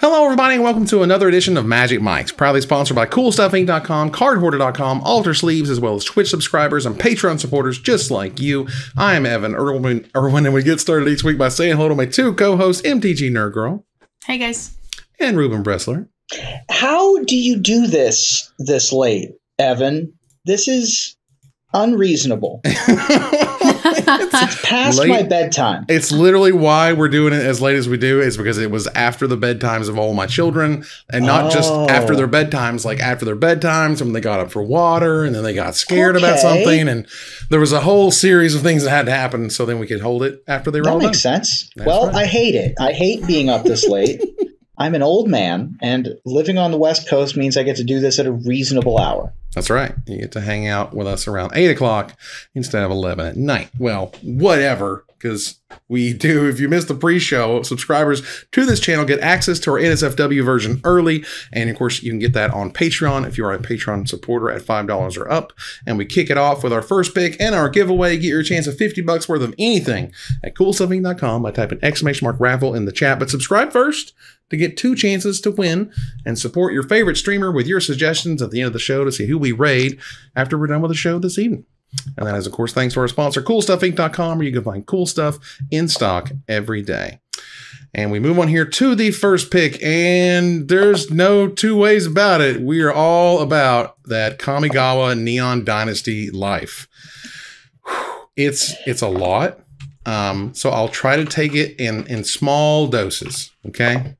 Hello everybody and welcome to another edition of Magic Mics, proudly sponsored by CoolStuffInc.com, CardHoarder.com, AlterSleeves, as well as Twitch subscribers and Patreon supporters just like you. I am Evan Irwin, and we get started each week by saying hello to my two co-hosts, MTG NerdGirl. Hey guys. And Ruben Bressler. How do you do this late, Evan? This is unreasonable. It's past late. My bedtime. It's literally why we're doing it as late as we do, is because it was after the bedtimes of all my children, and not just after their bedtimes, like after their bedtimes when they got up for water and then they got scared about something, and there was a whole series of things that had to happen, so then we could hold it after they were all done. That makes sense. That's well, right. I hate it. I hate being up this late. I'm an old man, and living on the West Coast means I get to do this at a reasonable hour. That's right. You get to hang out with us around 8 o'clock instead of 11 at night. Well, whatever, because we do. If you missed the pre-show, subscribers to this channel get access to our NSFW version early. And, of course, you can get that on Patreon if you are a Patreon supporter at $5 or up. And we kick it off with our first pick and our giveaway. Get your chance of 50 bucks worth of anything at CoolStuffInc.com by typing !raffle in the chat. But subscribe first to get two chances to win, and support your favorite streamer with your suggestions at the end of the show to see who we raid after we're done with the show this evening. And that is, of course, thanks to our sponsor, CoolStuffInc.com, where you can find cool stuff in stock every day. And we move on here to the first pick, and there's no two ways about it. We are all about that Kamigawa Neon Dynasty life. It's a lot. So I'll try to take it in small doses, okay?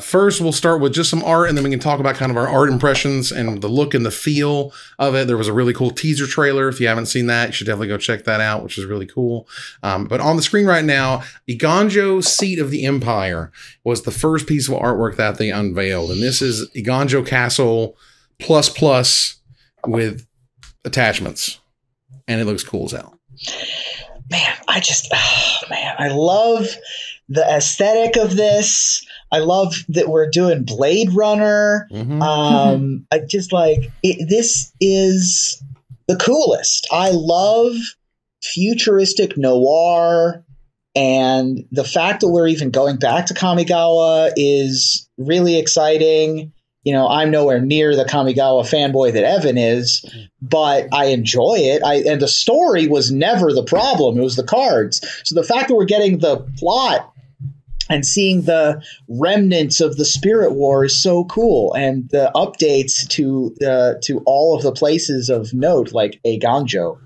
First, we'll start with just some art, and then we can talk about kind of our art impressions and the look and the feel of it. There was a really cool teaser trailer. If you haven't seen that, you should definitely go check that out, which is really cool. But on the screen right now, Eiganjo, Seat of the Empire was the first piece of artwork that they unveiled. And this is Eiganjo Castle ++ with attachments. And it looks cool as hell. Man, I love the aesthetic of this. I love that we're doing Blade Runner. I just like it. This is the coolest. I love futuristic noir, and the fact that we're even going back to Kamigawa is really exciting. You know, I'm nowhere near the Kamigawa fanboy that Evan is, but I enjoy it. And the story was never the problem. It was the cards. So the fact that we're getting the plot and seeing the remnants of the Spirit War is so cool. And the updates to all of the places of note, like Eiganjo,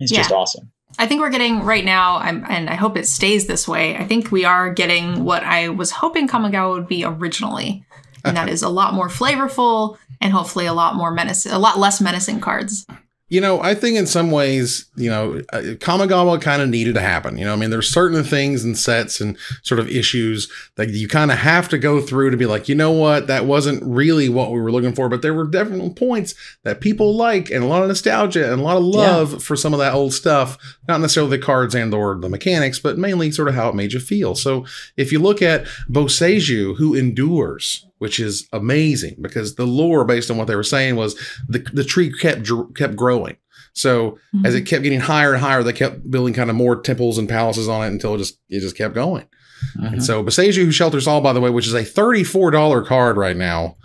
is just awesome. I think we're getting right now, and I hope it stays this way, I think we are getting what I was hoping Kamigawa would be originally. And that is a lot more flavorful and hopefully a lot more menacing, a lot less menacing cards. You know, I think in some ways, you know, Kamigawa kind of needed to happen. You know, I mean, there's certain things and sets and sort of issues that you kind of have to go through to be like, you know what, that wasn't really what we were looking for. But there were definitely points that people like, and a lot of nostalgia and a lot of love for some of that old stuff. Not necessarily the cards and or the mechanics, but mainly sort of how it made you feel. So if you look at Boseiju, who endures, which is amazing because the lore, based on what they were saying, was the tree kept growing. So as it kept getting higher and higher, they kept building kind of more temples and palaces on it until it just kept going. And so Boseiju, Who Shelters All, by the way, which is a $34 card right now,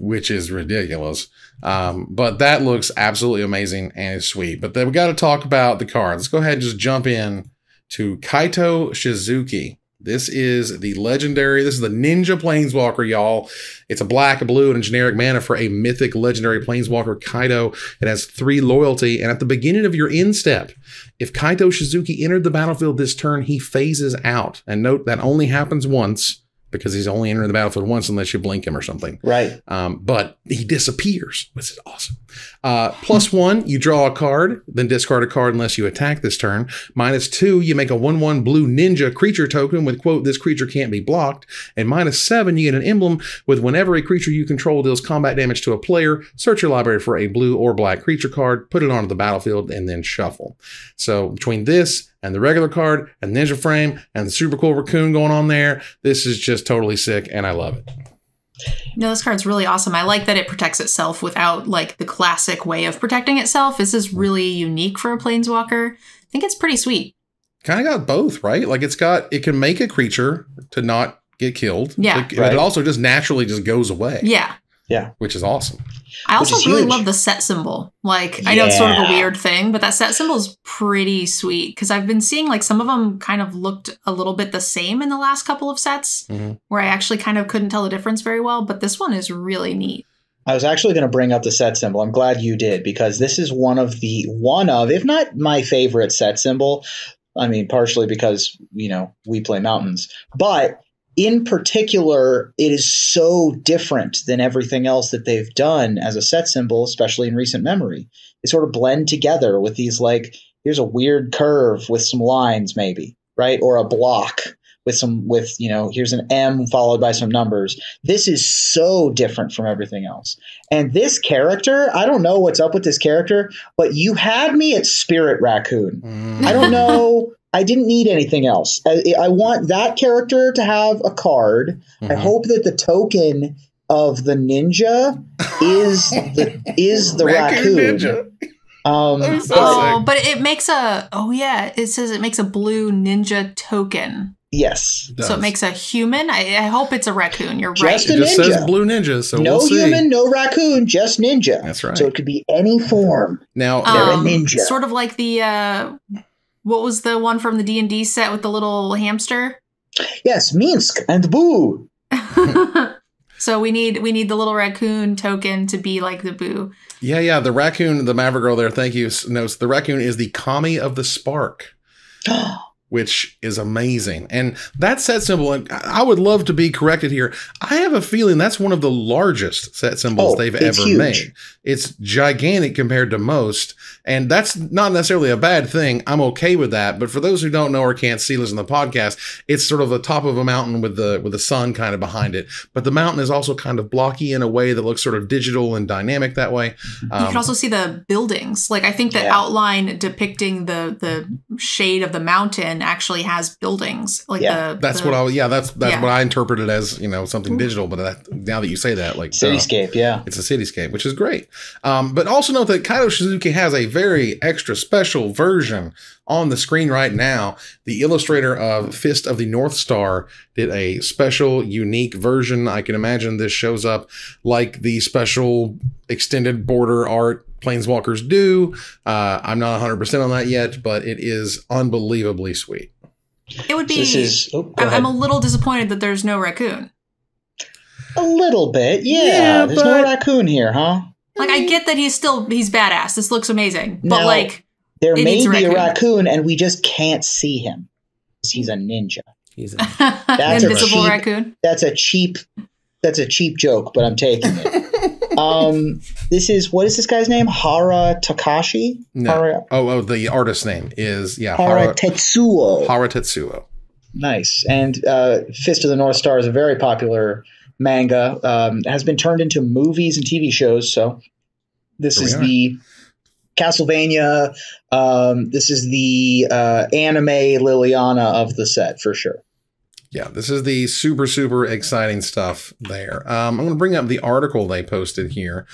which is ridiculous. But that looks absolutely amazing and it's sweet. But then we got to talk about the card. Let's go ahead and just jump in to Kaito Shizuki. This is the legendary, this is the ninja planeswalker, y'all. It's a black, a blue, and a generic mana for a mythic legendary planeswalker, Kaito. It has 3 loyalty, and at the beginning of your end step, if Kaito Shizuki entered the battlefield this turn, he phases out. And note, that only happens once, because he's only entering the battlefield once unless you blink him or something. Right. But he disappears, which is awesome. +1, you draw a card, then discard a card unless you attack this turn. -2, you make a 1/1 blue ninja creature token with, quote, this creature can't be blocked. And -7, you get an emblem with whenever a creature you control deals combat damage to a player, search your library for a blue or black creature card, put it onto the battlefield, and then shuffle. So between this and the regular card and Ninja Frame and the super cool raccoon going on there, this is just totally sick and I love it. No, this card's really awesome. I like that it protects itself without like the classic way of protecting itself. This is really unique for a planeswalker. I think it's pretty sweet. Kind of got both, right? Like it can make a creature to not get killed. Yeah. Like, right. It also just naturally just goes away. Yeah. Yeah. Which is awesome. I also really love the set symbol. Like, yeah. I know it's sort of a weird thing, but that set symbol is pretty sweet. Because I've been seeing, like, some of them kind of looked a little bit the same in the last couple of sets, mm-hmm. where I actually kind of couldn't tell the difference very well. But this one is really neat. I was actually going to bring up the set symbol. I'm glad you did, because this is one of, if not my favorite set symbol. I mean, partially because, you know, we play mountains, but in particular, it is so different than everything else that they've done as a set symbol, especially in recent memory. They sort of blend together with these, like, here's a weird curve with some lines maybe, right? Or a block with you know, here's an M followed by some numbers. This is so different from everything else. And this character, I don't know what's up with this character, but you had me at Spirit Raccoon. I don't know. I didn't need anything else. I want that character to have a card. Mm-hmm. I hope that the token of the ninja is the raccoon. Ninja. But it makes a, oh yeah, it says it makes a blue ninja token. Yes. So it makes a human. I hope it's a raccoon. You're right. Just a ninja. It just says blue ninja. So no we'll see. Human, no raccoon, just ninja. That's right. So it could be any form. Now they're a ninja. Sort of like the what was the one from the D&D set with the little hamster? Yes, Minsk and Boo. So we need the little raccoon token to be like the Boo. Yeah, yeah. The raccoon, the Maverick Girl there. Thank you. No, the raccoon is the Kami of the Spark. Which is amazing. And that set symbol, and I would love to be corrected here, I have a feeling that's one of the largest set symbols they've ever made. It's gigantic compared to most. And that's not necessarily a bad thing. I'm okay with that. But for those who don't know or can't see, listen to the podcast, it's sort of the top of a mountain with the sun kind of behind it. But the mountain is also kind of blocky in a way that looks sort of digital and dynamic that way. You can also see the buildings. Like, I think the outline depicting the shade of the mountain actually has buildings, like that's what I interpreted as, you know, something digital, but that, now that you say that, like cityscape, it's a cityscape, which is great. But also note that Kaito Shizuki has a very extra special version on the screen right now. The illustrator of Fist of the North Star did a special unique version. I can imagine this shows up like the special extended border art Planeswalkers do. I'm not 100% on that yet, but it is unbelievably sweet. It would be. I'm a little disappointed that there's no raccoon. A little bit, yeah. There's no raccoon here, huh? Like, I get that he's badass. This looks amazing, but there may be a raccoon, and we just can't see him because he's a ninja. He's an invisible raccoon. That's a cheap joke, but I'm taking it. What is this guy's name? Hara Takashi? No. The artist's name is, Hara Tetsuo. Hara Tetsuo. Nice. And Fist of the North Star is a very popular manga. Has been turned into movies and TV shows. So this is the Castlevania. This is the anime Liliana of the set for sure. Yeah, this is the super, super exciting stuff there. I'm going to bring up the article they posted here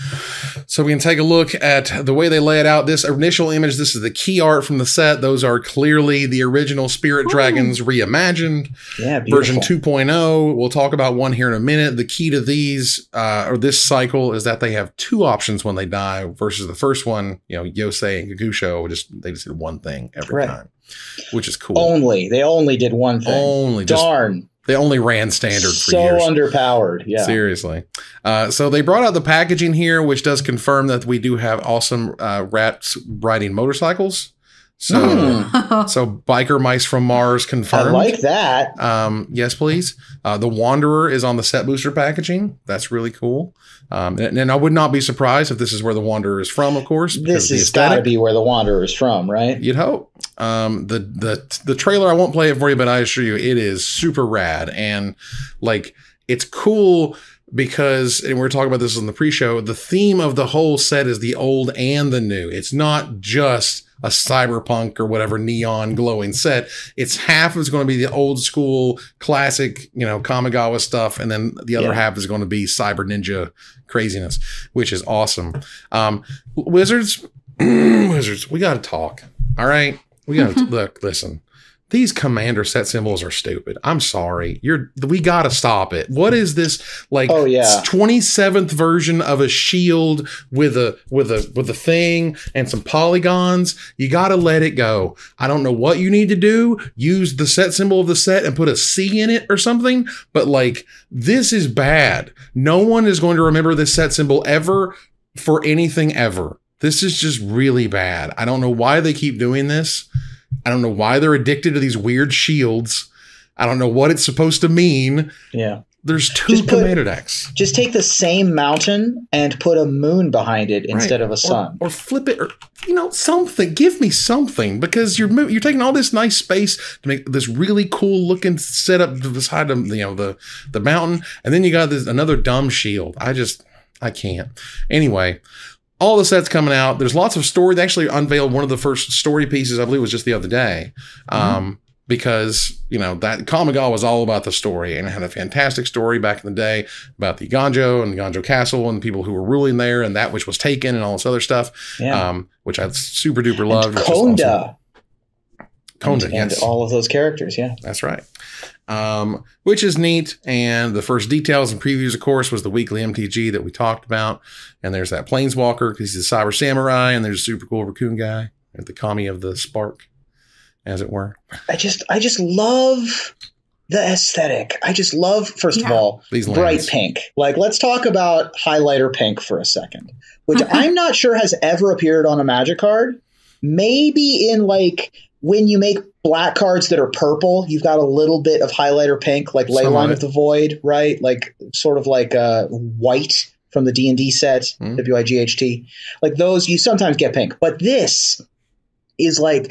so we can take a look at the way they lay it out. This initial image, this is the key art from the set. Those are clearly the original Spirit Dragons reimagined. Yeah, version 2.0. We'll talk about one here in a minute. The key to these or this cycle is that they have two options when they die versus the first one, you know, Yosei and Gikusho, they just did one thing every time. Which is cool. They only did one thing. Darn. They only ran standard for years. So underpowered. Yeah. Seriously. So they brought out the packaging here, which does confirm that we do have awesome rats riding motorcycles. So, so biker mice from Mars confirmed. I like that. Yes, please. The Wanderer is on the set booster packaging. That's really cool. And I would not be surprised if this is where the Wanderer is from, of course. This has got to be where the Wanderer is from, right? You'd hope. The trailer, I won't play it for you, but I assure you it is super rad. And like, it's cool because, and we're talking about this on the pre-show, the theme of the whole set is the old and the new. It's not just a cyberpunk or whatever neon glowing set. It's half is going to be the old school classic, you know, Kamigawa stuff. And then the other half is going to be cyber ninja craziness, which is awesome. Wizards, we got to talk. All right. We got to look, listen, These commander set symbols are stupid. I'm sorry. We got to stop it. What is this, like, 27th version of a shield with a thing and some polygons? You got to let it go. I don't know what you need to do. Use the set symbol of the set and put a C in it or something. But, like, this is bad. No one is going to remember this set symbol ever for anything ever. This is just really bad. I don't know why they keep doing this. I don't know why they're addicted to these weird shields. I don't know what it's supposed to mean. Yeah. There's two commander decks. Just take the same mountain and put a moon behind it instead of a sun. Or flip it, or, you know, something. Give me something, because you're taking all this nice space to make this really cool looking setup to the side of, you know, the mountain, and then you got this another dumb shield. I can't. Anyway, all the sets coming out. There's lots of story. They actually unveiled one of the first story pieces, I believe it was just the other day, because, you know, that Kamigawa was all about the story, and it had a fantastic story back in the day about the Eiganjo and the Eiganjo Castle and the people who were ruling there and that which was taken and all this other stuff, which I super duper loved. And Konda. Konda, yes. And all of those characters, yeah. That's right. Which is neat. And the first details and previews, of course, was the weekly MTG that we talked about. And there's that Planeswalker, because he's a cyber samurai, and there's a super cool raccoon guy at the Kami of the Spark, as it were. I just love the aesthetic. I just love, first of all, these bright pink. Like, let's talk about highlighter pink for a second, which I'm not sure has ever appeared on a Magic card. Maybe in, like, when you make black cards that are purple, you've got a little bit of highlighter pink, like Leyline of the Void, right? Like, sort of like white from the D&D set, W-I-G-H-T. Like those, you sometimes get pink. But this is like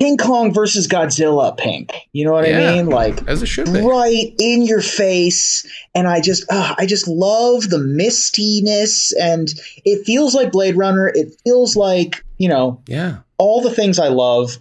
King Kong versus Godzilla pink. You know what I mean? Like, as it should be. Right in your face. And I just love the mistiness. And it feels like Blade Runner. It feels like, you know, all the things I love.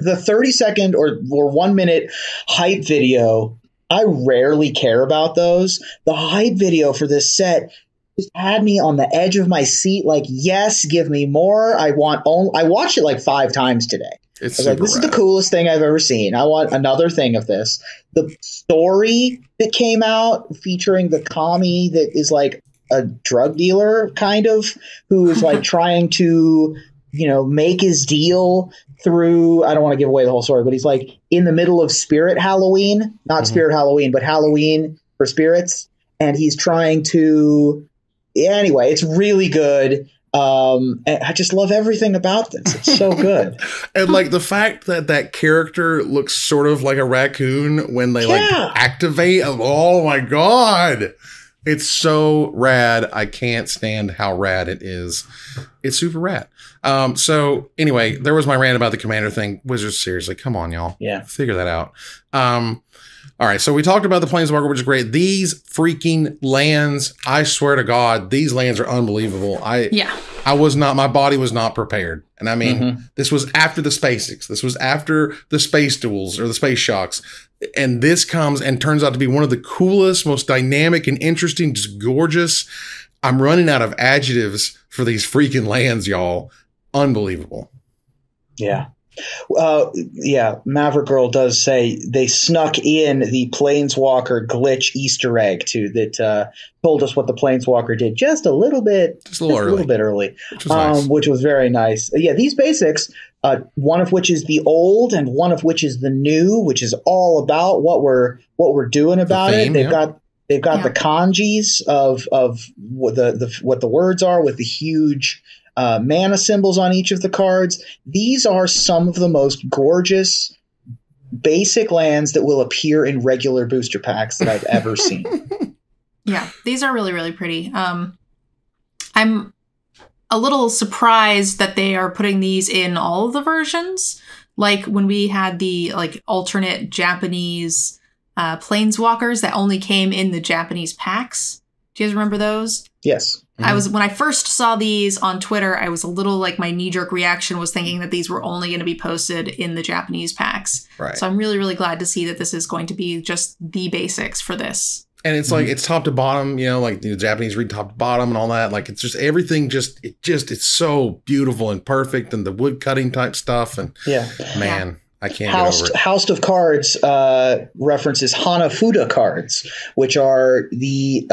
The 30-second or 1-minute hype video, I rarely care about those. The hype video for this set just had me on the edge of my seat. Like, yes, give me more. I watched it like 5 times today. It's I was like, this is the coolest thing I've ever seen. I want another thing of this. The story that came out featuring the Kami that is like a drug dealer, kind of, who is like trying to, you know, make his deal through, I don't want to give away the whole story, but he's like in the middle of Spirit Halloween, not Spirit Halloween, but Halloween for spirits. And he's trying to, anyway, it's really good. And I just love everything about this. It's so good. And like the fact that that character looks sort of like a raccoon when they like activate. Oh my God. It's so rad. I can't stand how rad it is. It's super rad. So anyway, there was my rant about the commander thing. Wizards, seriously, come on, y'all. Yeah. Figure that out. All right, so we talked about the Planeswalker, which is great. These freaking lands, I swear to God, these lands are unbelievable. I was not, my body was not prepared. And I mean, this was after the SpaceX. This was after the Space Duels or the Space Shocks. And this comes and turns out to be one of the coolest, most dynamic and interesting, just gorgeous. I'm running out of adjectives for these freaking lands, y'all. Unbelievable. Yeah. Maverick Girl does say they snuck in the Planeswalker glitch Easter egg too, that told us what the Planeswalker did just a little bit early, which was very nice. Yeah, these basics, one of which is the old and one of which is the new, which is all about what we're doing about it. They've got the kanjis of what the words are with the huge mana symbols on each of the cards. These are some of the most gorgeous basic lands that will appear in regular booster packs that I've ever seen. Yeah, these are really, really pretty. I'm a little surprised that they are putting these in all of the versions. Like when we had the like alternate Japanese Planeswalkers that only came in the Japanese packs. Do you guys remember those? Yes. When I first saw these on Twitter, I was a little like, my knee-jerk reaction was thinking that these were only going to be posted in the Japanese packs. Right. So I'm really, really glad to see that this is going to be just the basics for this. And it's like, it's top to bottom, you know, like the Japanese read top to bottom and all that. Like it's just everything it's so beautiful and perfect, and the wood cutting type stuff. And man, I can't get over it. House of Cards references Hanafuda cards, which are the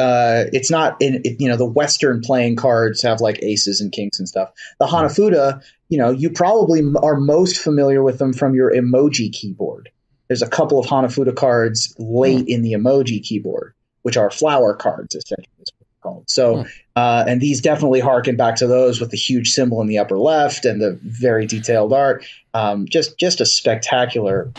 it's not in the Western playing cards have like aces and kings and stuff. The Hanafuda, you know, you probably are most familiar with them from your emoji keyboard. There's a couple of Hanafuda cards late in the emoji keyboard, which are flower cards, essentially is what they're called. So, and these definitely harken back to those with the huge symbol in the upper left and the very detailed art. Just a spectacular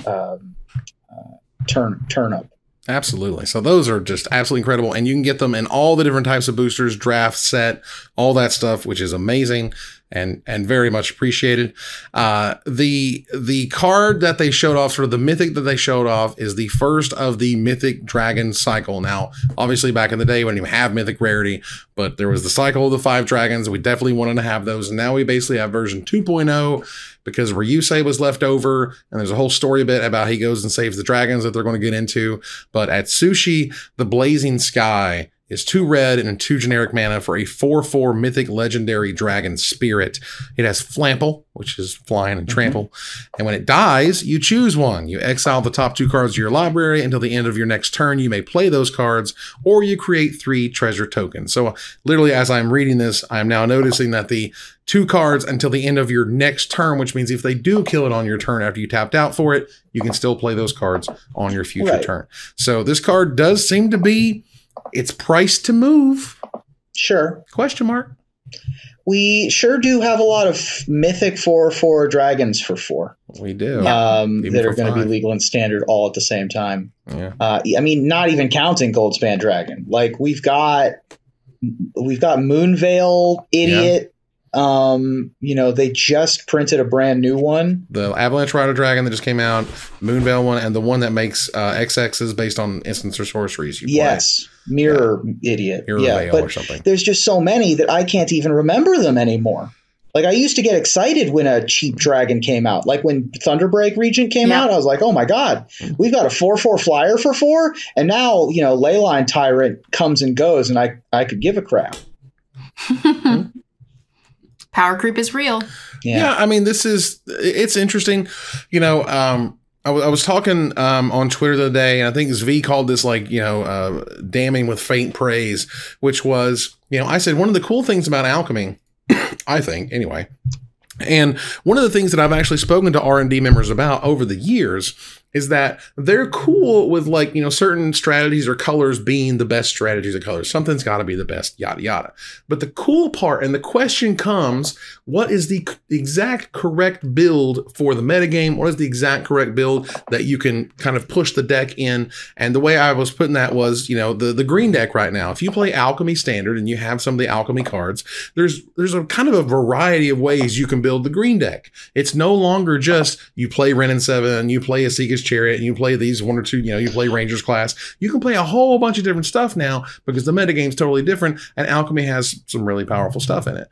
turn up. Absolutely. So those are just absolutely incredible. And you can get them in all the different types of boosters, draft, set, all that stuff, which is amazing and very much appreciated. The card that they showed off, sort of the mythic that they showed off, is the first of the mythic dragon cycle. Now, obviously back in the day, we didn't even have mythic rarity, but there was the cycle of the 5 dragons. We definitely wanted to have those. And now we basically have version 2.0 because Ryusei was left over. And there's a whole story bit about he goes and saves the dragons that they're going to get into. But Atsushi, the Blazing Sky, is 2 red and 2 generic mana for a 4/4 mythic legendary dragon spirit. It has Flample, which is flying and trample. And when it dies, you choose one. You exile the top 2 cards of your library until the end of your next turn. You may play those cards, or you create 3 treasure tokens. So literally, as I'm reading this, I'm now noticing that the 2 cards until the end of your next turn, which means if they do kill it on your turn after you tapped out for it, you can still play those cards on your future turn. So this card does seem to be... it's priced to move. Sure. Question mark. We sure do have a lot of mythic 4/4 dragons for 4. We do. That are going to be legal and standard all at the same time. Yeah. I mean, not even counting Goldspan Dragon. Like we've got Moonveil Idiot. Yeah. You know, they just printed a brand new one. The Avalanche Rider Dragon that just came out, Moonveil one, and the one that makes XXs based on instants or sorceries. You play. Mirror Idiot. Mirror Veil or something. There's just so many that I can't even remember them anymore. Like, I used to get excited when a cheap dragon came out. Like, when Thunderbreak Regent came out, I was like, oh, my God, we've got a 4/4 flyer for 4. And now, you know, Leyline Tyrant comes and goes, and I could give a crap. Power creep is real. Yeah, I mean, it's interesting. You know, I was talking on Twitter the other day, and I think Zvi called this, like, you know, damning with faint praise, which was, you know, I said one of the cool things about Alchemy, I think, anyway, and one of the things that I've actually spoken to R&D members about over the years is that they're cool with, like, you know, certain strategies or colors being the best strategies or colors. Something's got to be the best, yada, yada. But the cool part and the question comes, what is the exact correct build for the metagame? What is the exact correct build that you can kind of push the deck in? And the way I was putting that was, you know, the green deck right now, if you play Alchemy Standard and you have some of the Alchemy cards, there's a kind of a variety of ways you can build the green deck. It's no longer just you play Renin 7, you play a Seeker's Chariot, and you play these 1 or 2, you know, you play Ranger's Class. You can play a whole bunch of different stuff now because the metagame's totally different, and Alchemy has some really powerful stuff in it.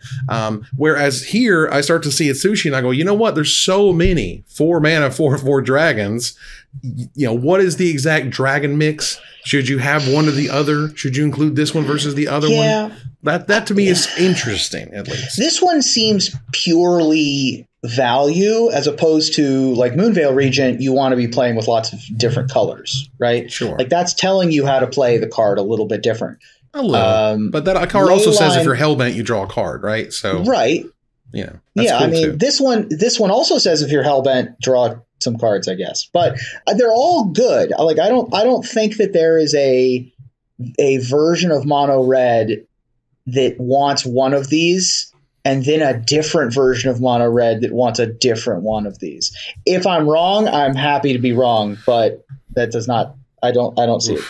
Whereas here, I start to see Atsushi, and I go, you know what? There's so many 4 mana, 4/4 dragons. You know, what is the exact dragon mix? Should you have one or the other? Should you include this one versus the other one? That to me is interesting, at least. This one seems purely value, as opposed to, like, Moonveil Regent, you want to be playing with lots of different colors, right? Sure. Like, that's telling you how to play the card a little bit different. A little. But that card also says if you're hellbent, you draw a card, right? So yeah. That's cool, I mean, too. This one also says if you're hellbent, draw some cards, I guess. But they're all good. Like, I don't think that there is a version of mono red that wants one of these, and then a different version of mono red that wants a different one of these. If I'm wrong, I'm happy to be wrong, but that does not, I don't see it.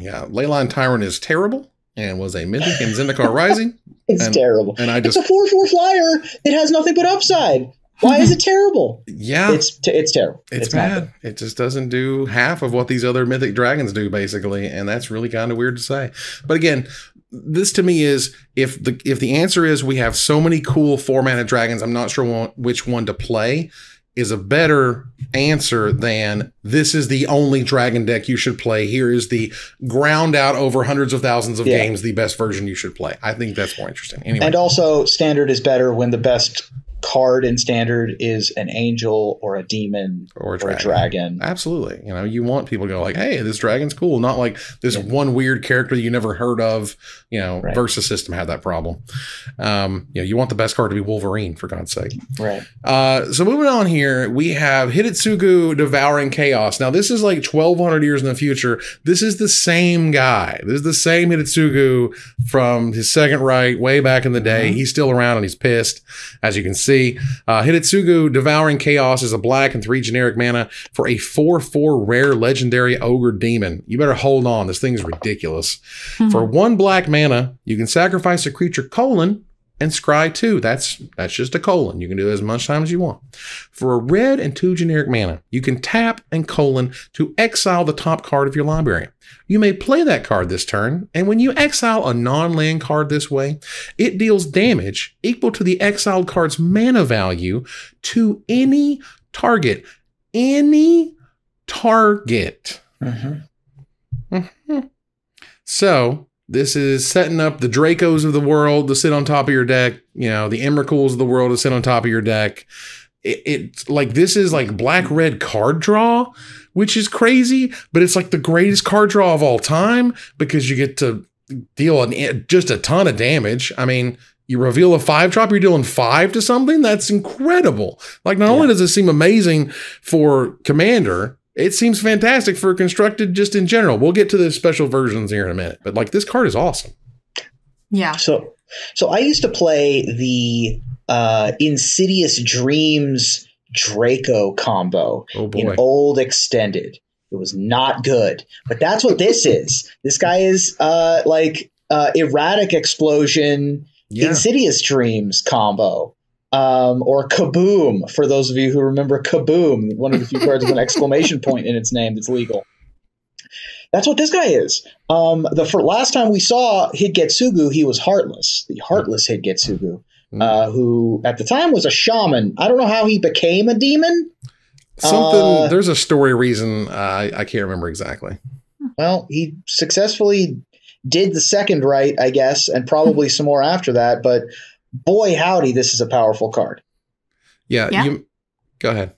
Yeah. Leyline Tyrant is terrible and was a mythic in Zendikar Rising. It's terrible. And it's a 4/4 flyer. It has nothing but upside. Why is it terrible? Yeah. It's terrible. It's bad. It just doesn't do half of what these other mythic dragons do, basically. And that's really kind of weird to say. But again, this to me is, if the answer is we have so many cool 4 mana dragons, I'm not sure which one to play, is a better answer than this is the only dragon deck you should play. Here is the ground out over hundreds of thousands of games, the best version you should play. I think that's more interesting. Anyway. And also, standard is better when the best card in Standard is an angel or a demon or a dragon. Absolutely. You know, you want people to go like, hey, this dragon's cool. Not like this one weird character you never heard of, you know, versus system had that problem. You know, you want the best card to be Wolverine, for God's sake. Right. So moving on here, we have Hidetsugu Devouring Chaos. Now, this is like 1,200 years in the future. This is the same guy. This is the same Hidetsugu from his second right way back in the day. Mm-hmm. He's still around and he's pissed, as you can see. Hidetsugu Devouring Chaos is a black and 3 generic mana for a 4/4 rare legendary ogre demon. You better hold on. This thing's ridiculous. Mm-hmm. For 1 black mana, you can sacrifice a creature : and scry 2. That's just a : You can do it as much time as you want. For a red and 2 generic mana, you can tap and : to exile the top card of your library. You may play that card this turn, and when you exile a non-land card this way, it deals damage equal to the exiled card's mana value to any target. Any target. Mm-hmm. Mm-hmm. So this is setting up the Dracos of the world to sit on top of your deck, you know, the Emrakuls of the world to sit on top of your deck. It's like, this is like black-red card draw, which is crazy, but it's like the greatest card draw of all time because you get to deal just a ton of damage. I mean, you reveal a 5-drop, you're dealing 5 to something. That's incredible. Like, not only does it seem amazing for Commander, it seems fantastic for Constructed just in general. We'll get to the special versions here in a minute, but like, this card is awesome. Yeah. So I used to play the Insidious Dreams Draco combo in old extended. It was not good, but that's what this is. This guy is like Erratic Explosion, Insidious Dreams combo. Or Kaboom, for those of you who remember Kaboom, one of the few cards with an exclamation point in its name that's legal. That's what this guy is. The last time we saw Hidetsugu, he was Heartless, the Heartless Hidetsugu, who at the time was a shaman. I don't know how he became a demon. There's a story reason. I can't remember exactly. Well, he successfully did the second rite, I guess, and probably some more after that, but boy, howdy, this is a powerful card. Yeah. You, go ahead.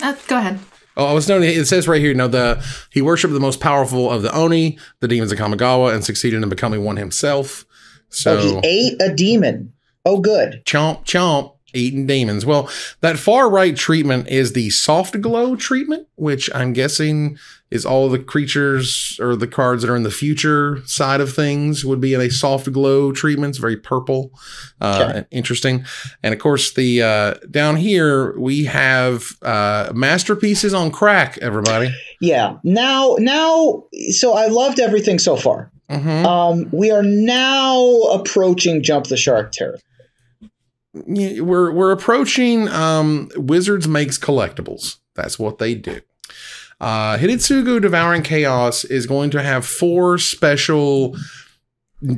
Go ahead. Oh, I was noting, it says right here, he worshipped the most powerful of the Oni, the demons of Kamigawa, and succeeded in becoming one himself. So he ate a demon. Oh, good. Chomp, chomp, eating demons. Well, that far right treatment is the soft glow treatment, which I'm guessing is all the creatures or the cards that are in the future side of things would be in a soft glow treatment. It's very purple, and interesting. And of course, the down here we have masterpieces on crack. Everybody, yeah. Now, so I loved everything so far. Mm-hmm. We are now approaching Jump the Shark territory. We're approaching Wizards makes collectibles. That's what they do. Hidetsugu Devouring Chaos is going to have 4 special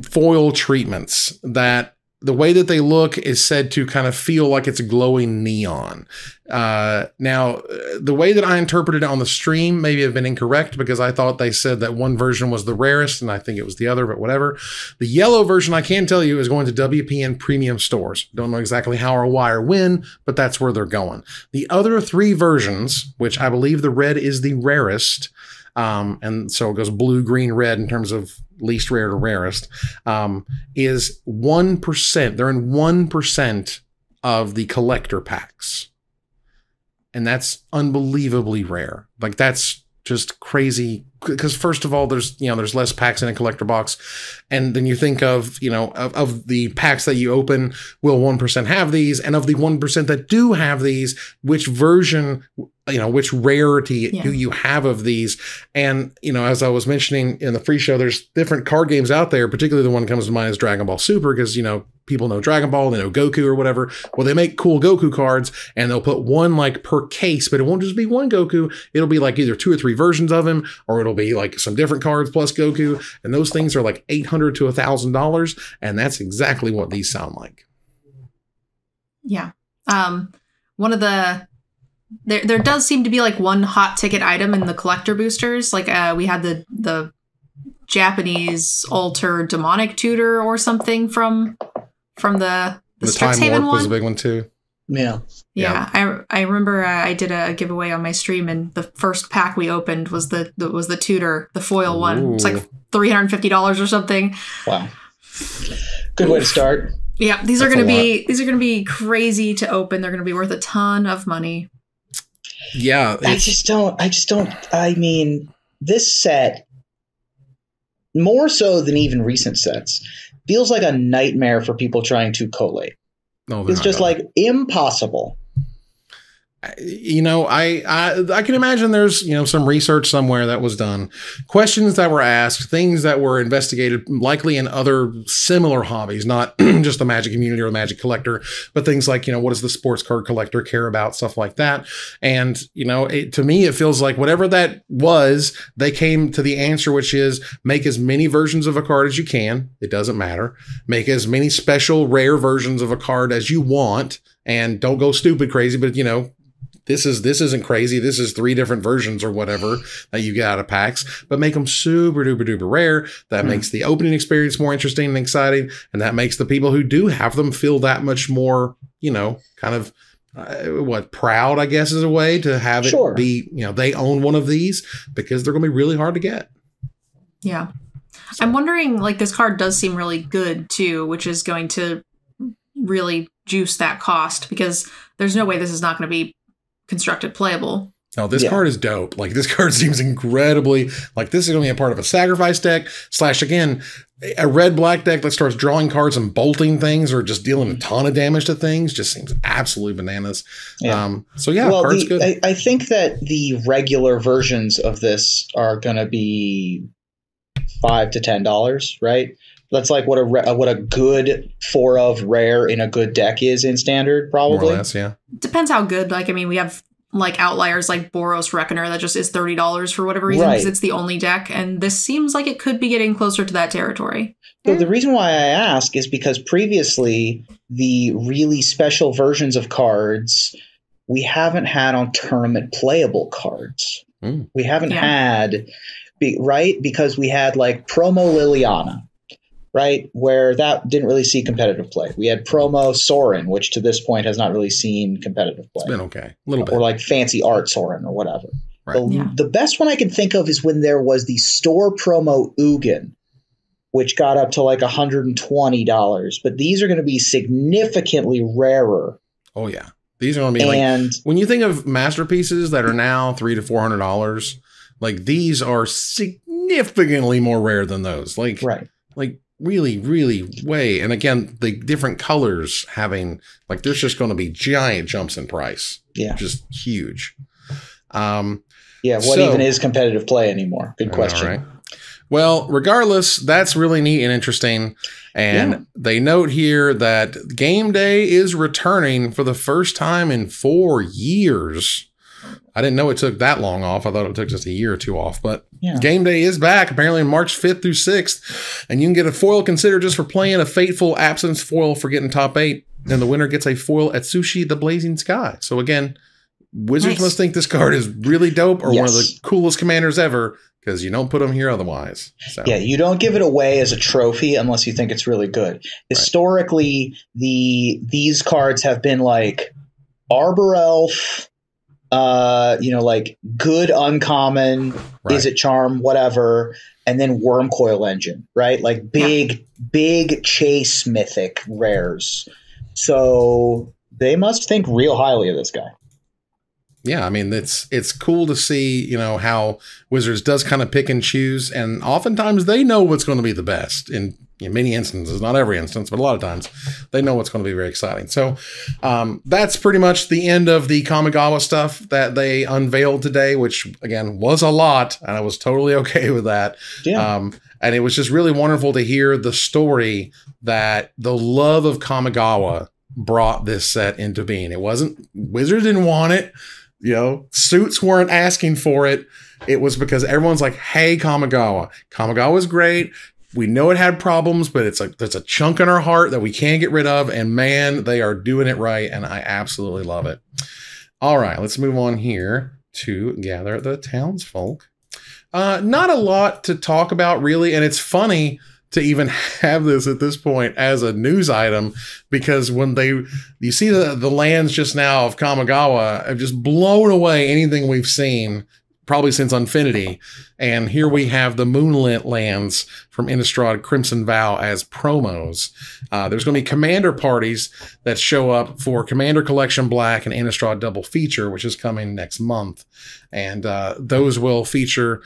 foil treatments that the way that they look is said to kind of feel like it's glowing neon. Now, the way that I interpreted it on the stream maybe have been incorrect because I thought they said that one version was the rarest and I think it was the other, but whatever. The yellow version, I can tell you, is going to WPN premium stores. Don't know exactly how or why or when, but that's where they're going. The other 3 versions, which I believe the red is the rarest, and so it goes blue, green, red in terms of least rare to rarest, is 1%. They're in 1% of the collector packs. And that's unbelievably rare. Like, that's just crazy. Because first of all, there's less packs in a collector box. And then you think of, of the packs that you open, will 1% have these? And of the 1% that do have these, which version, which rarity do you have of these? And, as I was mentioning in the pre-show, there's different card games out there, particularly the one that comes to mind is Dragon Ball Super, because, people know Dragon Ball, they know Goku or whatever. Well, they make cool Goku cards and they'll put one like per case, but it won't just be one Goku. It'll be like either 2 or 3 versions of him, or it'll be like some different cards plus Goku. And those things are like $800 to $1,000. And that's exactly what these sound like. Yeah. There does seem to be like one hot ticket item in the collector boosters. Like we had the Japanese altar demonic tutor or something from the Strixhaven one. The Time Warp was a big one too. Yeah. I remember I did a giveaway on my stream, and the first pack we opened was the Tutor, the foil one. It's like $350 or something. Wow. Good way to start. Yeah, these That's are going to be these are going to be crazy to open. They're going to be worth a ton of money. Yeah, I just don't. I mean, this set, more so than even recent sets, feels like a nightmare for people trying to collate. No, it's just like impossible. You know, I can imagine there's, you know, some research somewhere that was done, questions that were asked, things that were investigated, likely in other similar hobbies, not just the Magic community or the Magic collector, but things like, you know, what does the sports card collector care about, stuff like that. And, you know, to me, it feels like whatever that was, they came to the answer, which is make as many versions of a card as you can. It doesn't matter. Make as many special rare versions of a card as you want, and don't go stupid crazy, but, you know, This isn't crazy. This is 3 different versions or whatever that you get out of packs, but make them super duper duper rare. That makes the opening experience more interesting and exciting, and that makes the people who do have them feel that much more, you know, kind of proud, I guess, is a way to have it be, you know, they own one of these, because they're going to be really hard to get. Yeah, I'm wondering, like, this card does seem really good too, which is going to really juice that cost, because there's no way this is not going to be constructed playable. Oh, this card is dope. Like, this card seems incredibly, like, this is going to be a part of a sacrifice deck / again, a red black deck that starts drawing cards and bolting things or just dealing a ton of damage to things. Just seems absolutely bananas. Yeah. So yeah, well, card's good. I think that the regular versions of this are going to be $5 to $10, right? That's like what a good 4 of rare in a good deck is in standard, probably. More or less, yeah. Depends how good. Like, I mean, we have like outliers like Boros Reckoner that just is $30 for whatever reason, because it's the only deck, and this seems like it could be getting closer to that territory. So the reason why I ask is because previously the really special versions of cards we haven't had on tournament playable cards. We haven't had, right? Because we had like Promo Liliana, right, where that didn't really see competitive play. We had Promo Sorin, which to this point has not really seen competitive play. It's been okay, a little bit. Or like Fancy Art Sorin or whatever. Right. The best one I can think of is when there was the store Promo Ugin, which got up to like $120. But these are going to be significantly rarer. Oh, yeah. These are going to be, and like, when you think of masterpieces that are now $300 to $400, like, these are significantly more rare than those. Like, like, really, really way. And again, the different colors having, like, there's just going to be giant jumps in price. Yeah. Just huge. Yeah. What even is competitive play anymore? Good question. Right. Well, regardless, that's really neat and interesting. And they note here that Game Day is returning for the first time in 4 years. I didn't know it took that long off. I thought it took just a year or 2 off, but Game Day is back apparently March 5th through 6th. And you can get a foil considered just for playing, a Fateful Absence foil for getting top 8. And the winner gets a foil Atsushi, the Blazing Sky. So again, Wizards must think this card is really dope, or one of the coolest commanders ever, because you don't put them here otherwise. So. Yeah, you don't give it away as a trophy unless you think it's really good. Historically, these cards have been like Arbor Elf, you know, like good uncommon, is it charm, whatever, and then Worm Coil Engine, right? Like big chase mythic rares. So they must think real highly of this guy. Yeah, I mean, it's cool to see, you know, how Wizards does kind of pick and choose, and oftentimes they know what's going to be the best in many instances, not every instance, but a lot of times they know what's going to be very exciting. So that's pretty much the end of the Kamigawa stuff that they unveiled today, which again was a lot, and I was totally okay with that. Yeah. And it was just really wonderful to hear the story that the love of Kamigawa brought this set into being. It wasn't, Wizards didn't want it. You know, suits weren't asking for it. It was because everyone's like, hey, Kamigawa. Kamigawa's great. We know it had problems, but it's like there's a chunk in our heart that we can't get rid of. And man, they are doing it right. And I absolutely love it. All right, let's move on here to gather the townsfolk. Not a lot to talk about, really. And it's funny to even have this at this point as a news item, because when you see the lands just now of Kamigawa have just blown away anything we've seen probably since Unfinity. And here we have the Moonlit lands from Innistrad Crimson Vow as promos. There's going to be Commander parties that show up for Commander Collection Black and Innistrad Double Feature, which is coming next month. And those will feature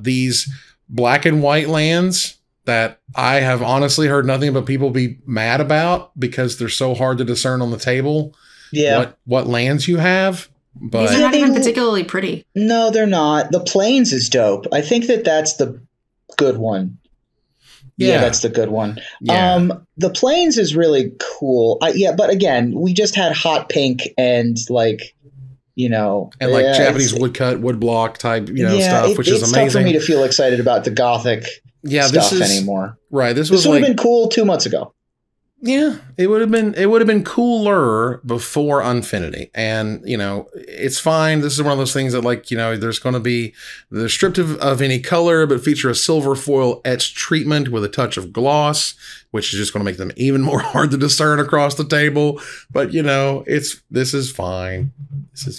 these black and white lands that I have honestly heard nothing but people be mad about because they're so hard to discern on the table. Yeah. What lands you have. But these are not even particularly pretty. No, they're not. The Plains is dope. I think that's the good one. Yeah, that's the good one. Yeah. The Plains is really cool. Yeah, but again, we just had hot pink and like, you know. And like Japanese woodcut, woodblock type, you know, stuff, which is amazing. It's tough for me to feel excited about the Gothic stuff anymore. Right. This would have been cool 2 months ago. Yeah, it would have been cooler before Unfinity. And, you know, it's fine. This is one of those things that, like, you know, there's going to be, they're stripped of any color, but feature a silver foil etched treatment with a touch of gloss, which is just going to make them even more hard to discern across the table. But, you know, this is fine.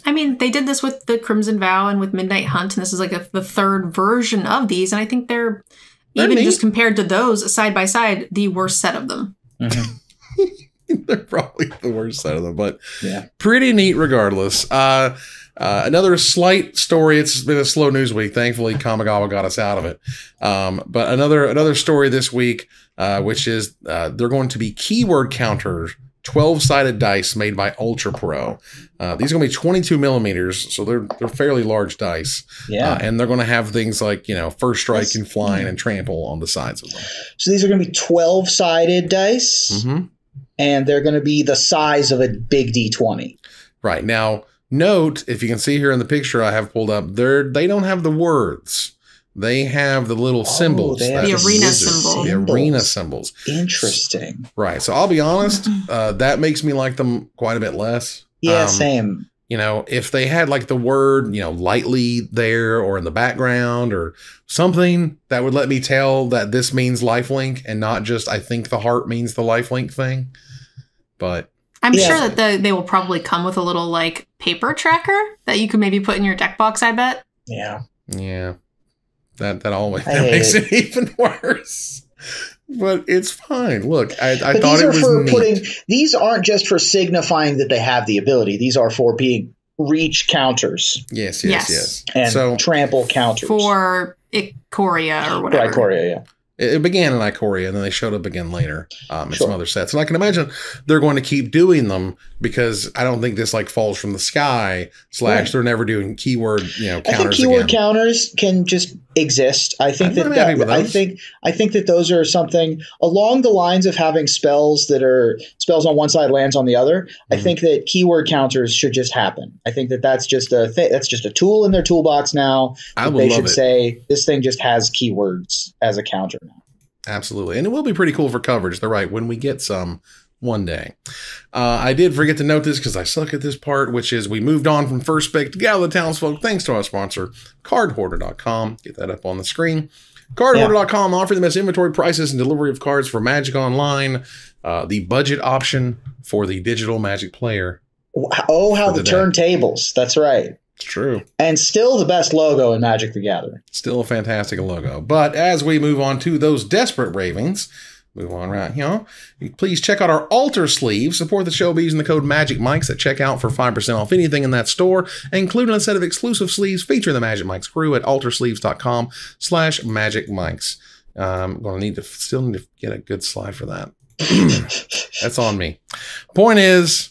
I mean, they did this with the Crimson Vow and with Midnight Hunt, and this is like the third version of these. And I think they're even neat. Just compared to those side by side, the worst set of them. Mm-hmm. They're probably the worst set of them, but yeah, pretty neat regardless. Another slight story. It's been a slow news week. Thankfully, Kamigawa got us out of it. But another story this week, which is they're going to be keyword counters, 12-sided dice made by Ultra Pro. These are going to be 22 millimeters, so they're fairly large dice. Yeah, and they're going to have things like, you know, first strike and flying and trample on the sides of them. So these are going to be 12-sided dice, mm-hmm. and they're going to be the size of a big D20. Right now, note if you can see here in the picture I have pulled up, they don't have the words. They have the little symbols. The arena symbols. The arena symbols. Interesting. Right. So I'll be honest, that makes me like them quite a bit less. Yeah, same. You know, if they had like the word, you know, lightly there or in the background or something that would let me tell that this means lifelink and not just I think the heart means the lifelink thing. But I'm sure that they will probably come with a little like paper tracker that you could maybe put in your deck box, I bet. Yeah. Yeah. That always makes it even worse, but it's fine. Look, I thought it was neat. These aren't just for signifying that they have the ability. These are for being reach counters. Yes. And so, trample counters. For Ikoria or whatever. Ikoria, yeah. It began in Ikoria, and then they showed up again later in some other sets. And I can imagine they're going to keep doing them because I don't think this like falls from the sky. / they're never doing keyword, you know, counters. I think keyword counters can just exist. I think that those are something along the lines of having spells that are spells on one side, lands on the other. Mm-hmm. I think that keyword counters should just happen. I think that that's just a tool in their toolbox now. They should say this thing just has keywords as a counter. Absolutely. And it will be pretty cool for coverage. They're right. When we get some one day. I did forget to note this because I suck at this part, which is we moved on from First Pick to Gather the Townsfolk thanks to our sponsor, CardHoarder.com. Get that up on the screen. CardHoarder.com offering the best inventory prices and delivery of cards for Magic Online, the budget option for the digital Magic player. Oh, how the turntables. That's right. True. And still the best logo in Magic the Gathering. Still a fantastic logo. But as we move on to those desperate ravings, move on right here. Please check out our AlterSleeves. Support the show by using the code MagicMics at checkout for 5% off anything in that store, including a set of exclusive sleeves featuring the Magic Mics crew at altersleeves.com/MagicMics. I'm going to still need to get a good slide for that. That's on me. Point is,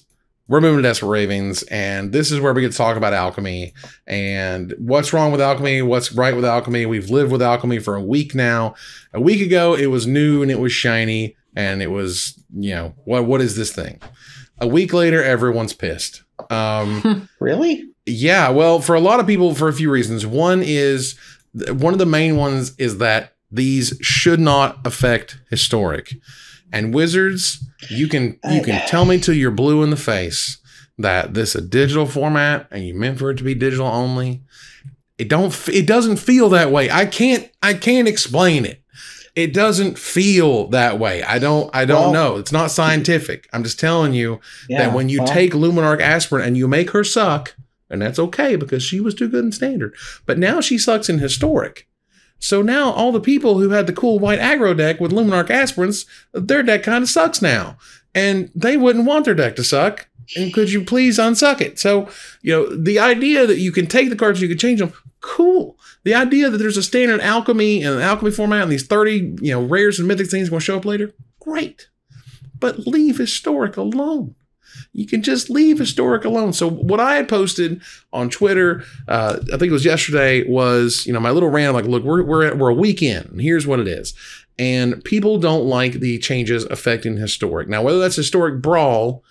we're moving to Desperate Ravings, and this is where we get to talk about alchemy and what's wrong with alchemy, what's right with alchemy. We've lived with alchemy for a week now. A week ago, it was new and it was shiny, and it was, you know, what is this thing? A week later, everyone's pissed. Really? Yeah. Well, for a lot of people, for a few reasons. One of the main ones is that these should not affect Historic. And Wizards, you can tell me till you're blue in the face that this is a digital format and you meant for it to be digital only. It doesn't feel that way. I can't explain it. It doesn't feel that way. I don't know. It's not scientific. I'm just telling you that when you take Luminarch Aspirant and you make her suck, and that's okay because she was too good in standard, but now she sucks in historic. So now all the people who had the cool white aggro deck with Luminarch Aspirants, their deck kind of sucks now. And they wouldn't want their deck to suck. And could you please unsuck it? So, you know, the idea that you can take the cards, you can change them, cool. The idea that there's a standard alchemy and an alchemy format and these 30, you know, rares and mythic things going to show up later, great. But leave historic alone. You can just leave historic alone. So what I had posted on Twitter, I think it was yesterday, was, you know, my little rant, like, look, we're a week in, and here's what it is. And people don't like the changes affecting historic. Now, whether that's historic brawl,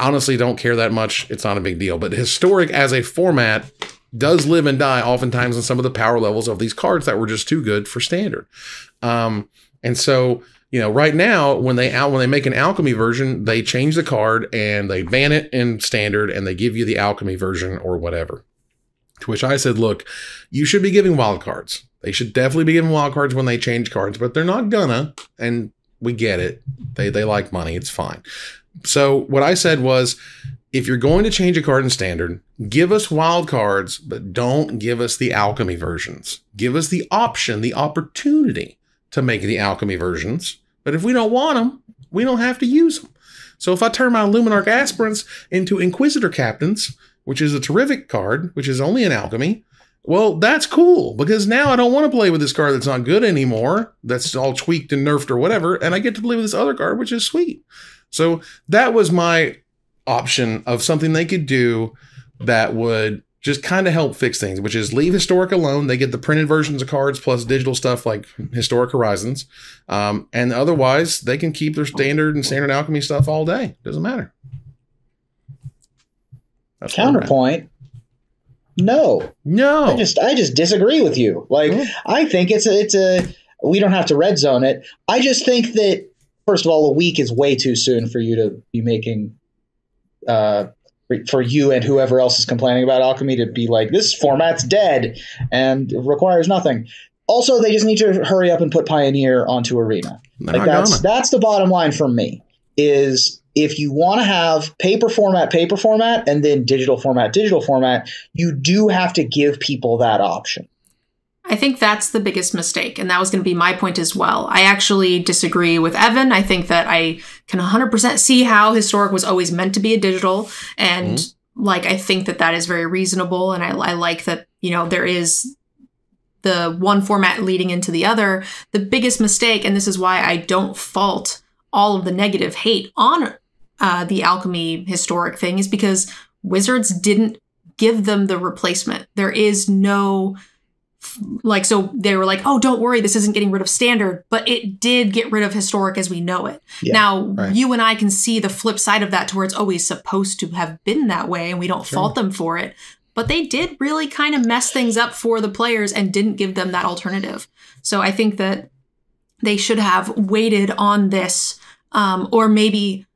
honestly don't care that much. It's not a big deal. But historic as a format does live and die oftentimes on some of the power levels of these cards that were just too good for standard. And so, you know, right now, when they make an alchemy version, they change the card and they ban it in standard and they give you the alchemy version or whatever. To which I said, look, you should be giving wild cards. They should definitely be giving wild cards when they change cards, but they're not gonna, and we get it. They like money, it's fine. So what I said was, if you're going to change a card in standard, give us wild cards, but don't give us the alchemy versions. Give us the option, the opportunity to make the alchemy versions, but if we don't want them, we don't have to use them. So if I turn my Luminarch Aspirants into Inquisitor Captains, which is a terrific card, which is only an alchemy, well, that's cool, because now I don't want to play with this card that's not good anymore, that's all tweaked and nerfed or whatever, and I get to play with this other card, which is sweet. So that was my option of something they could do that would just kind of help fix things, which is leave historic alone. They get the printed versions of cards plus digital stuff like Historic Horizons. And otherwise, they can keep their standard and standard alchemy stuff all day. Doesn't matter. That's counterpoint. No. I just disagree with you. Like, I think we don't have to red zone it. I just think that, first of all, a week is way too soon for you to be making, for you and whoever else is complaining about alchemy to be like, this format's dead and requires nothing. Also, they just need to hurry up and put Pioneer onto Arena. Like, that's the bottom line for me, is if you want to have paper format, and then digital format, you do have to give people that option. I think that's the biggest mistake, and that was going to be my point as well. I actually disagree with Evan. I think that I can 100% see how Historic was always meant to be a digital, and like, I think that is very reasonable, and I like that, you know, there is the one format leading into the other. The biggest mistake, and this is why I don't fault all of the negative hate on the alchemy historic thing, is because Wizards didn't give them the replacement. There is no... Like, so they were like, oh, don't worry, this isn't getting rid of standard, but it did get rid of historic as we know it. Yeah, now, you and I can see the flip side of that to where it's always supposed to have been that way, and we don't fault them for it. But they did really kind of mess things up for the players and didn't give them that alternative. So I think that they should have waited on this, or maybe...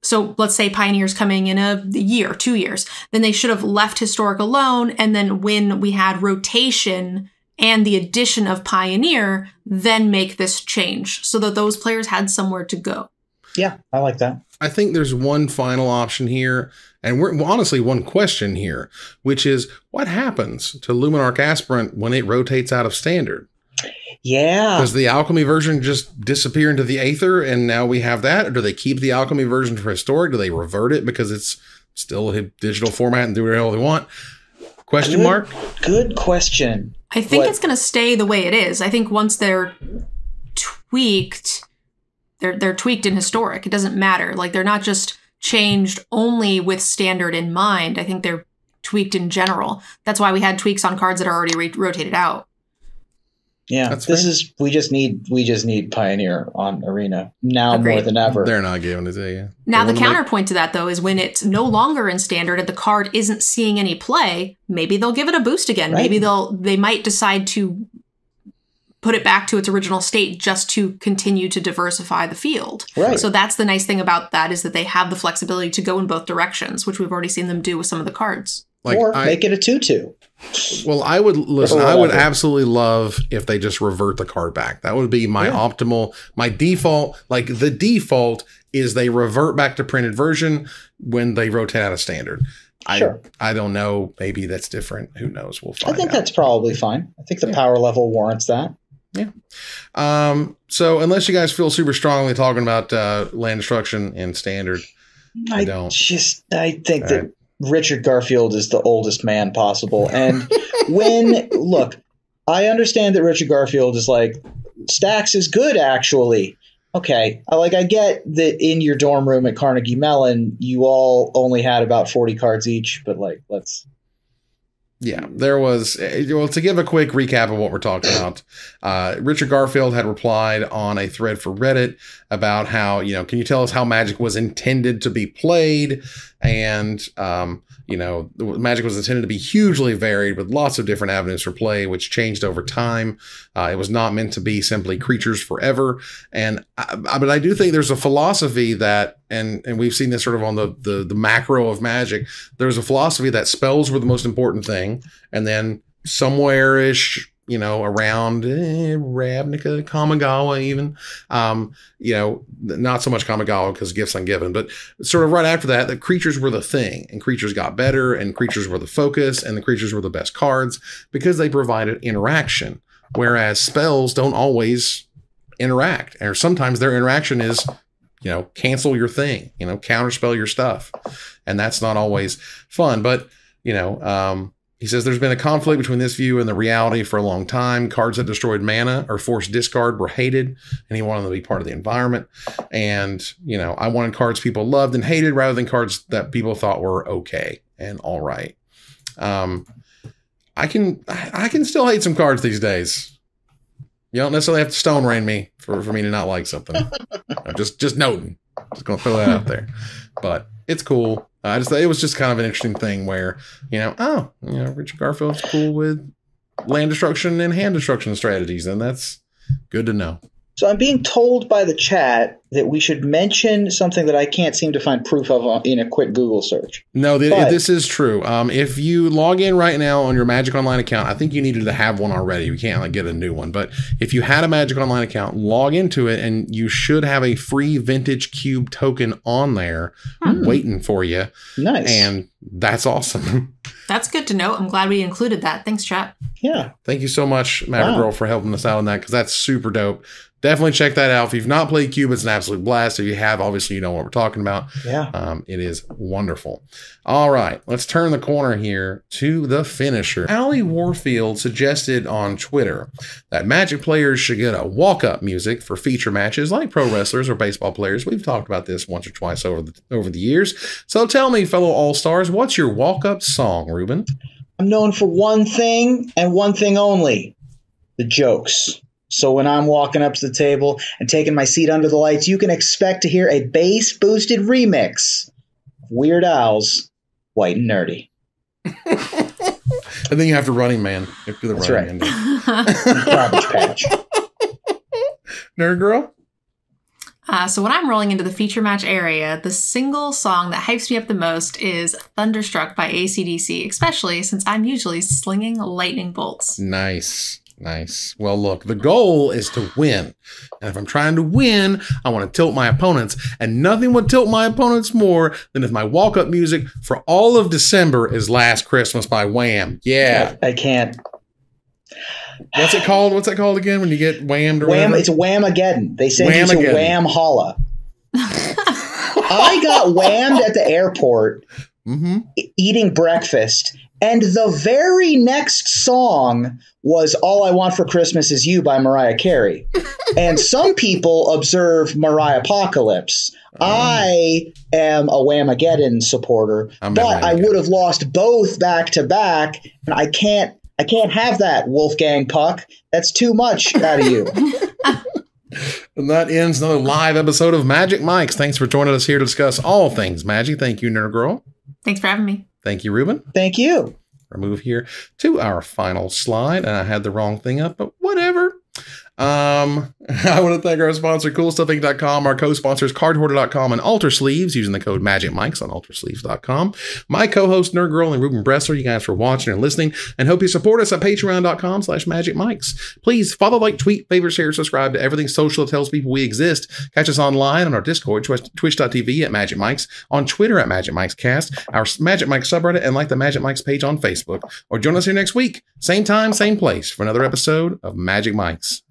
So let's say Pioneer's coming in a year, 2 years, then they should have left Historic alone. And then when we had rotation and the addition of Pioneer, then make this change so that those players had somewhere to go. Yeah, I like that. I think there's one final option here. And we're honestly one question here, which is what happens to Luminarch Aspirant when it rotates out of standard? Yeah. Does the alchemy version just disappear into the aether and now we have that? Or do they keep the alchemy version for historic? Do they revert it because it's still a digital format and do whatever they want? Question mark? Good question. I think it's going to stay the way it is. I think once they're tweaked, they're tweaked in historic. It doesn't matter. Like, they're not just changed only with standard in mind. I think they're tweaked in general. That's why we had tweaks on cards that are already rotated out. Yeah, we just need Pioneer on Arena now more than ever. They're not giving it to you. Now the counterpoint to that, though, is when it's no longer in standard and the card isn't seeing any play, maybe they'll give it a boost again. Right. Maybe they might decide to put it back to its original state just to continue to diversify the field. Right. So that's the nice thing about that, is that they have the flexibility to go in both directions, which we've already seen them do with some of the cards. Like, or make it a 2/2. Well, I would listen. I would absolutely love if they just revert the card back. That would be my optimal, my default. Like the default is they revert back to printed version when they rotate out of standard. Sure. I don't know. Maybe that's different. Who knows? We'll find out. I think that's probably fine. I think the power level warrants that. Yeah. So unless you guys feel super strongly talking about land destruction and standard, I don't. I think that Richard Garfield is the oldest man possible. And when, look, I understand that Richard Garfield is like, Stacks is good, actually. Okay. Like, I get that in your dorm room at Carnegie Mellon, you all only had about 40 cards each, but like, let's. Yeah, there was, well, to give a quick recap of what we're talking about, Richard Garfield had replied on a thread for Reddit about how, you know, can you tell us how Magic was intended to be played? And, you know, Magic was intended to be hugely varied with lots of different avenues for play, which changed over time. It was not meant to be simply creatures forever. And but I do think there's a philosophy that, and we've seen this sort of on the macro of Magic, there's a philosophy that spells were the most important thing, and then somewhere-ish, you know, around Ravnica, Kamigawa even, you know, not so much Kamigawa because Gifts Ungiven, but sort of right after that, the creatures were the thing, and creatures got better, and creatures were the focus, and the creatures were the best cards because they provided interaction, whereas spells don't always interact, or sometimes their interaction is, you know, cancel your thing, you know, counterspell your stuff. And that's not always fun. But, you know, he says there's been a conflict between this view and the reality for a long time. Cards that destroyed mana or forced discard were hated, and he wanted them to be part of the environment. And, you know, I wanted cards people loved and hated rather than cards that people thought were okay and all right. I can still hate some cards these days. You don't necessarily have to Stone Rain me for me to not like something. I'm just noting. Just going to throw that out there. But it's cool. I just thought it was just kind of an interesting thing where, you know, oh, you know, Richard Garfield's cool with land destruction and hand destruction strategies, and that's good to know. So I'm being told by the chat that we should mention something that I can't seem to find proof of in a quick Google search. No, this is true. If you log in right now on your Magic Online account, I think you needed to have one already. You can't like get a new one. But if you had a Magic Online account, log into it, and you should have a free Vintage Cube token on there waiting for you. Nice. And that's awesome. That's good to know. I'm glad we included that. Thanks, chat. Yeah. Thank you so much, Maverick Girl, for helping us out on that, because that's super dope. Definitely check that out. If you've not played Cube, it's an absolute blast. If you have, obviously you know what we're talking about. Yeah. It is wonderful. All right. Let's turn the corner here to the finisher. Allie Warfield suggested on Twitter that Magic players should get a walk-up music for feature matches like pro wrestlers or baseball players. We've talked about this once or twice over the years. So tell me, fellow All-Stars, what's your walk-up song, Ruben? I'm known for one thing and one thing only, the jokes. So when I'm walking up to the table and taking my seat under the lights, you can expect to hear a bass-boosted remix of Weird Al's White and Nerdy. And then you have to Running Man. You have to do the Running Man. Garbage Patch. Nerd Girl? So when I'm rolling into the feature match area, the single song that hypes me up the most is Thunderstruck by AC/DC, especially since I'm usually slinging lightning bolts. Nice. Nice. Well, look, the goal is to win. And if I'm trying to win, I want to tilt my opponents. And nothing would tilt my opponents more than if my walk-up music for all of December is Last Christmas by Wham. Yeah. I can't. What's it called? What's that called again when you get whammed or wham? Whatever? It's Whamageddon. They send you to Wham Holla. I got whammed at the airport eating breakfast. And the very next song was All I Want for Christmas Is You by Mariah Carey. And some people observe Mariah Apocalypse. I am a Whamageddon supporter, but I would have lost both back to back. And I can't have that, Wolfgang Puck. That's too much out of you. And that ends another live episode of Magic Mikes. Thanks for joining us here to discuss all things Magic. Thank you, Nerd Girl. Thanks for having me. Thank you, Ruben. Thank you. We'll move here to our final slide. And I had the wrong thing up, but whatever. I want to thank our sponsor, CoolStuffInc.com, our co-sponsors, CardHoarder.com and AlterSleeves, using the code MagicMics on AlterSleeves.com. My co-host, NerdGirl, and Ruben Bressler, you guys for watching and listening, and hope you support us at Patreon.com/MagicMics. Please follow, like, tweet, favorite, share, subscribe to everything social that tells people we exist. Catch us online on our Discord, twitch.tv at MagicMics, on Twitter at MagicMicsCast, our Magic Mike subreddit, and like the Magic Mics page on Facebook. Or join us here next week, same time, same place, for another episode of Magic Mics.